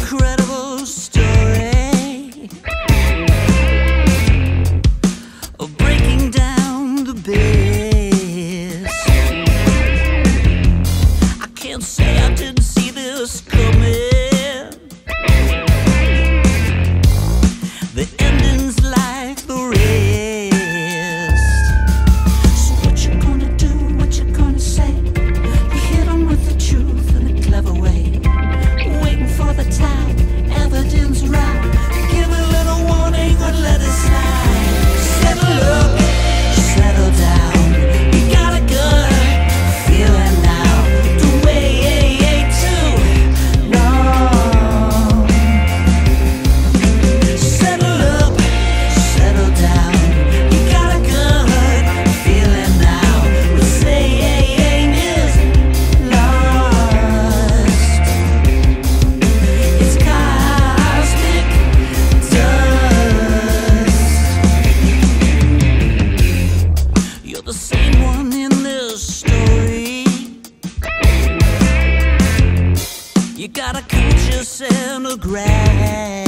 incredible story of breaking down the base. I can't say I didn't see this coming. The ending's like the rest. So what you gonna do, what you gonna say? You hit them with the truth in a clever way. For the time, everything's right. Give a little warning or let it slide. Settle up, settle down. You got a good feeling now. The way to know. Settle up, settle down. You got a good feeling now. The saying is lost. The same one in this story. You gotta coach yourself to grab.